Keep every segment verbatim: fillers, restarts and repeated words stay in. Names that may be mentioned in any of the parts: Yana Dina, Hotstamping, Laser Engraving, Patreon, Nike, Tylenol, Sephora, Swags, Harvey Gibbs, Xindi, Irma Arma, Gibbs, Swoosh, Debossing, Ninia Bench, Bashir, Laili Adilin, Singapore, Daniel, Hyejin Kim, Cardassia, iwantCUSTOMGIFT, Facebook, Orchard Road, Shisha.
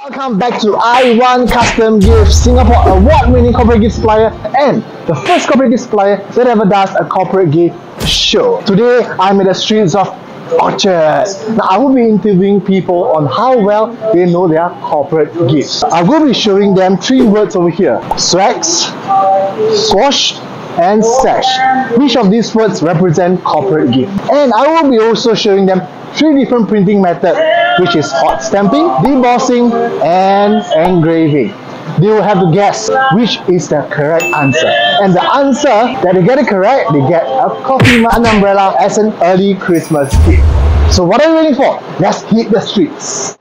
Welcome back to I Want Custom Gift, Singapore award-winning corporate gift supplier and the first corporate gift supplier that ever does a corporate gift show. Today, I'm in the streets of Orchard. Now, I will be interviewing people on how well they know their corporate gifts. I will be showing them three words over here: swags, swoosh, and sash. Which of these words represent corporate gift? And I will be also showing them three different printing methods, which is hot stamping, debossing, and engraving. They will have to guess which is the correct answer. And the answer that they get it correct, they get a coffee mug, an umbrella as an early Christmas gift. So what are you waiting for? Let's hit the streets.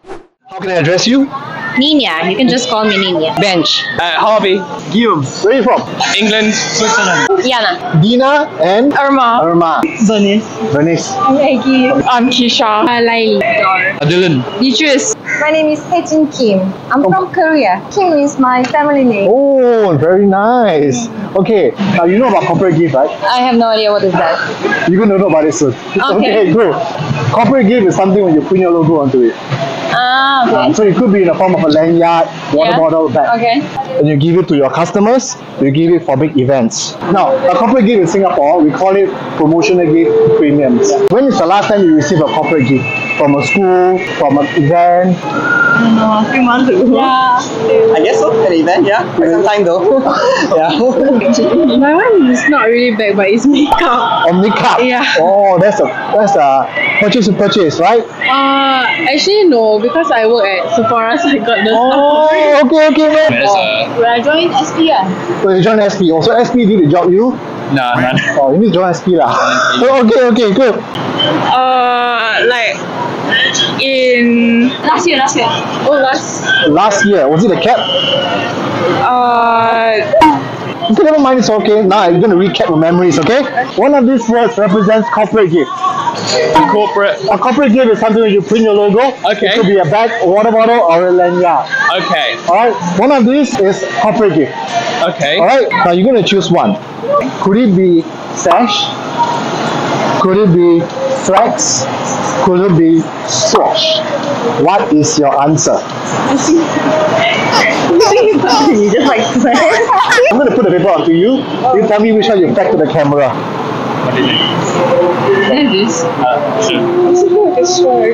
How can I address you? Ninia, you can just call me Ninia. Bench. Uh, Harvey. Gibbs. Where are you from? England. Switzerland. Yana. Dina and? Irma. Arma. Bernice. Bernice. I'm Aggie. I'm Shisha. I'm Laili. Adilin. Beatrice. My name is Hyejin Kim. I'm oh. from Korea. Kim is my family name. Oh, very nice. Mm. Okay, now you know about corporate gift, right? I have no idea what is that. You're going to know about it soon. Okay, okay, good. Corporate gift is something when you put your logo onto it. Ah, okay. Uh, so it could be in the form of a lanyard, water yeah. bottle, bag. Okay. And you give it to your customers, you give it for big events. Now, a corporate gift in Singapore, we call it promotional gift premiums. Yeah. When is the last time you received a corporate gift? From a school, from an event? I don't know, a few months ago. Yeah. I guess so, an event, yeah. Quite some time though. Yeah. My one is not really bag, but it's makeup. Oh, makeup? Yeah. Oh, that's a, that's a purchase to purchase, right? Uh, actually no. Because I work at Sephora, so I got the stuff. Oh, okay, okay, man. Oh. Well, I joined S P, yeah. So you joined S P. Also, oh, S P did the job, you? No, no. Oh, you need to join S P, lah. Oh, okay, okay, good. Uh, like in last year, last year. Oh, last. Last year, was it a cap? Uh. So never mind, it's okay. Now I'm going to recap my memories, okay? One of these words represents corporate gift. Corporate. A corporate gift is something that you print your logo. Okay. It could be a bag, a water bottle, or a lanyard. Okay. Alright, one of these is corporate gift. Okay. Alright, now you're going to choose one. Could it be sash? Could it be flags? Could it be swoosh? What is your answer? You just like I'm going to put the paper onto you. You tell me which one you pack to the camera. What did you use? This. Uh, sure. It's like a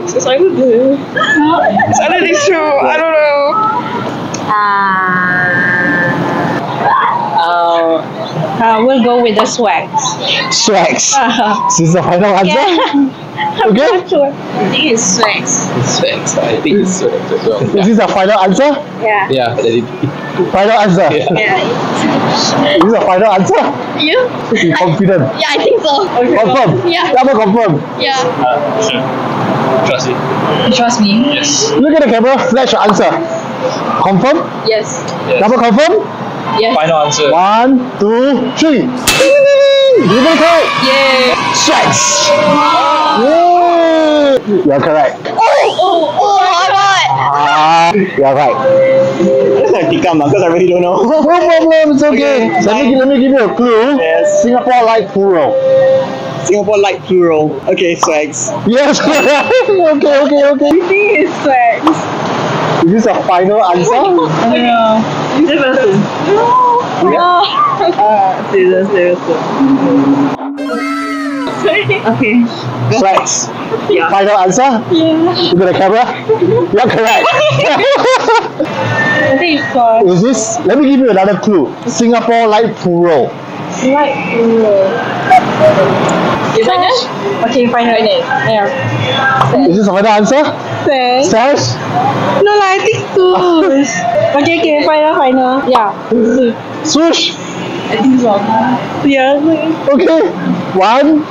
shark. It's either blue. It's either these two. I don't know. Uh, uh, uh, we'll go with the swags. Swags. Uh-huh. This is the final answer? Yeah. Okay. I'm not sure. I think it's swags. It's swags. I think it's swags as well. Is this the final answer? Yeah. Yeah. Final answer? Yeah. Yeah. Is this a final answer? Yeah. You're confident? I, yeah, I think so. Okay. Confirm? Yeah. Double confirm? Yeah. Uh, sure. Trust me. You trust me? Yes. Look at the camera, flash your answer. Confirm? Yes. Yes. Double confirm? Yes. Final answer. One, two, three. You got it correct. Yay. Strikes. Wow. Yay. You're correct. Oh, oh, oh. Ah, yeah, right. That's like tikam because I really don't know. No problem, it's okay. okay. Let me let me give you a clue. Yes. Singapore light plural. Singapore light plural. Okay, swags. Yes. okay, okay, okay. You think it's swags? Is this a final answer? I don't know. No. No. Ah, serious, serious. Okay. Swags. Yeah. Final answer? Yeah. You got a camera? You're correct. I think it's called. Is this? Let me give you another clue. Singapore light plural. Light plural. Is that it? Okay, final answer. Yeah. Is this another answer? Sash. Sash? No, I think swoosh. Okay, okay, final, final. Yeah. Swoosh. I think so. Yeah. Okay. One,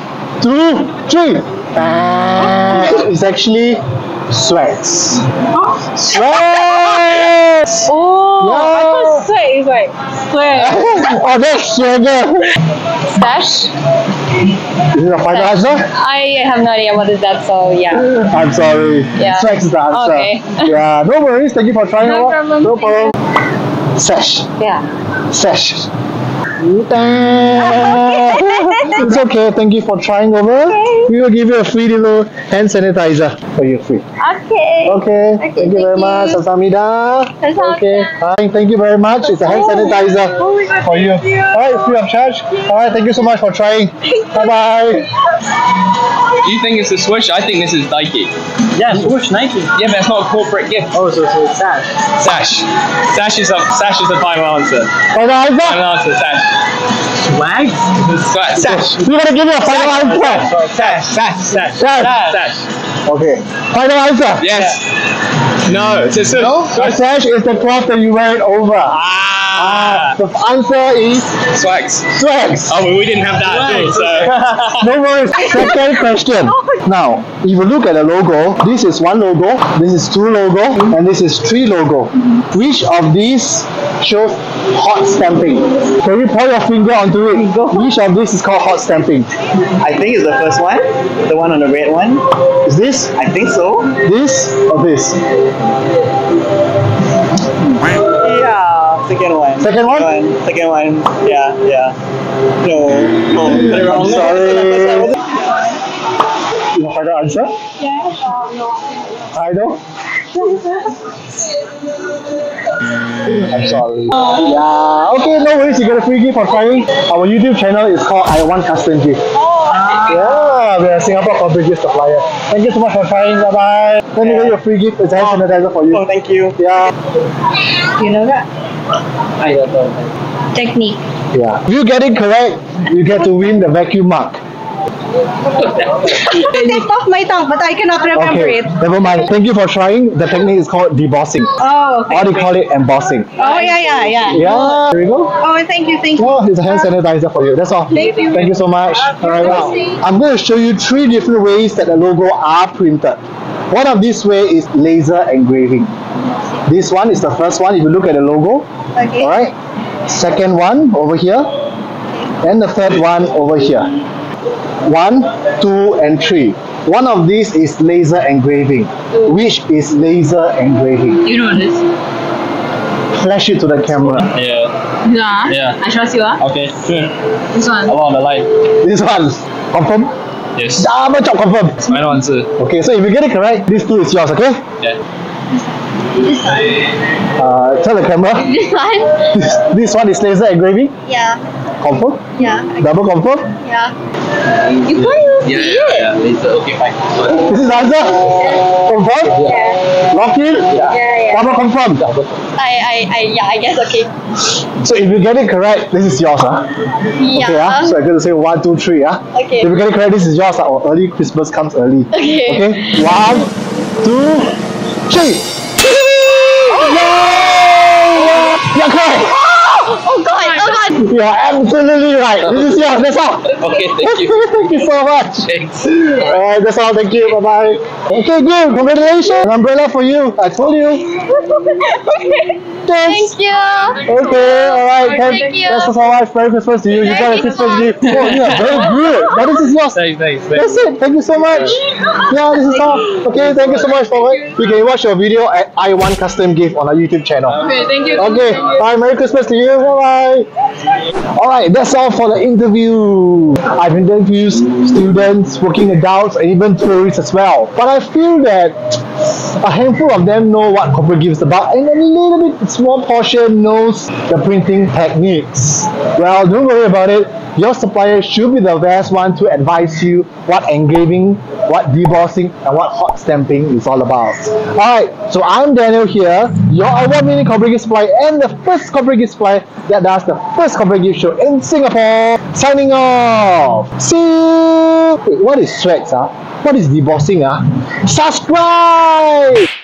two, three. Uh, it's actually sweats. Huh? Sweats! Oh, yeah. I thought sweat is like sweat. Oh, that's swagger. Sash? Is it a final Sash. answer? I have no idea what is that, so yeah. I'm sorry. Yeah. Sweats is the answer. Okay. Yeah, no worries. Thank you for trying. No problem. No problem. Sash. Yeah. Sash. It's okay. Thank you for trying over. Okay. We will give you a free little hand sanitizer for you free. Okay. Okay. Okay, thank you very much. Sasamida. Okay. Hi. Thank you very much. It's a hand sanitizer oh my God, for you. you. All right, free of charge. All right. Thank you so much for trying. Bye bye. Do you think it's a Swoosh? I think this is Nike. Yeah, Swoosh Nike. Yeah, but it's not a corporate gift. Oh, so, so it's Sash. Sash. Sash is a Sash is a final answer. Final answer. Final answer. Sash. Swag? Swag. Sash. You're gonna give me a final answer. Sash. Sash. Sash. Sash. Sash. Okay. Final answer. Yes. yes. No. It's a no. Swag. Sash is the cloth that you wear it over. Ah. ah. The answer is swags. Swags. Oh, well, we didn't have that at all, so. No worries. Second question. Now, if you look at the logo, this is one logo, this is two logo, and this is three logo. Which of these shows hot stamping? Can you point your finger on? Do it. Which of this is called hot stamping? I think it's the first one, the one on the red one. Is this? I think so. This or this? Yeah, second one. Second one? Second one. Second one. Yeah, yeah. No, no. I'm sorry. You have the answer? Yeah. I don't. I'm sorry. Yeah. Okay, no worries. You get a free gift for trying. Our YouTube channel is called I Want Custom Gift. Oh. Yeah, we are Singapore corporate gift supplier. Thank you so much for trying. Bye bye. Let me get you a free gift. It's a hand sanitizer for you. Oh, thank you. Yeah. You know that? I don't know. Technique. Yeah. If you get it correct, you get to win the vacuum mark. It's off my tongue, but I cannot remember okay, it. Never mind. Thank you for trying. The technique is called debossing. Oh, okay. Or they call it embossing. Oh, yeah, yeah, yeah. Yeah, here we go. Oh, thank you, thank you. Oh, it's a hand sanitizer for you. That's all. Thank you. Thank you so much. All right, now I'm going to show you three different ways that the logo are printed. One of this way is laser engraving. This one is the first one. If you look at the logo, okay. All right. Second one over here, and the third one over here. One, two, and three. One of these is laser engraving. Which is laser engraving? You know this. Flash it to the camera. Yeah. You know, huh? Yeah. I trust you. Huh? Okay, sure. This one. How about the light? This one. Confirm? Yes. Double chop confirm. It's my answer. Okay, so if you get it correct, this two is yours, okay? Yeah. This one. Uh, tell the camera. This one? This, this one is laser engraving? Yeah. Confirm? Yeah. Double confirm? Yeah. You can't even see it. Yeah, it's okay, fine. This is answer? Yeah. Confirm? Yeah. Lock in? Yeah, yeah. Double confirm? I, I, I, yeah, I guess, okay. So if you get it correct, this is yours, huh? Yeah. Okay, huh? So I'm going to say one, two, three, huh? Okay. If you get it correct, this is yours, huh? Or early Christmas comes early. Okay. Okay? One, two, three! Oh, yeah! You're correct! Oh God! Oh God! You are absolutely right. This is yours. That's all. Okay, thank you. Thank you so much. Thanks. Alright, that's all. Thank you. Bye bye. Okay, good. Congratulations. An umbrella for you. I told you. Okay. Thanks. Thank you. Okay. Alright. Thank you. That's all right. Merry Christmas to you. You got a Christmas gift. Oh, you are very good. But this is yours. Thanks. Thanks. That's it. Thank you so much. Yeah, this is all. Okay. Thank you so much for it. You can watch your video at I Want Custom Gift on our YouTube channel. Okay. Thank you. Okay. Bye. Merry Christmas to you. Bye bye. Alright, that's all for the interview. I've interviewed students, working adults, and even tourists as well. But I feel that a handful of them know what corporate gift is about, and a little bit small portion knows the printing techniques. Well, don't worry about it. Your supplier should be the best one to advise you what engraving, what debossing, and what hot stamping is all about. Alright, so I'm Daniel here, your award-winning corporate gift supplier and the first corporate gift supplier that does the first corporate gift show in Singapore. Signing off! See you! Wait, what is swags? Huh? What is debossing? Huh? Subscribe!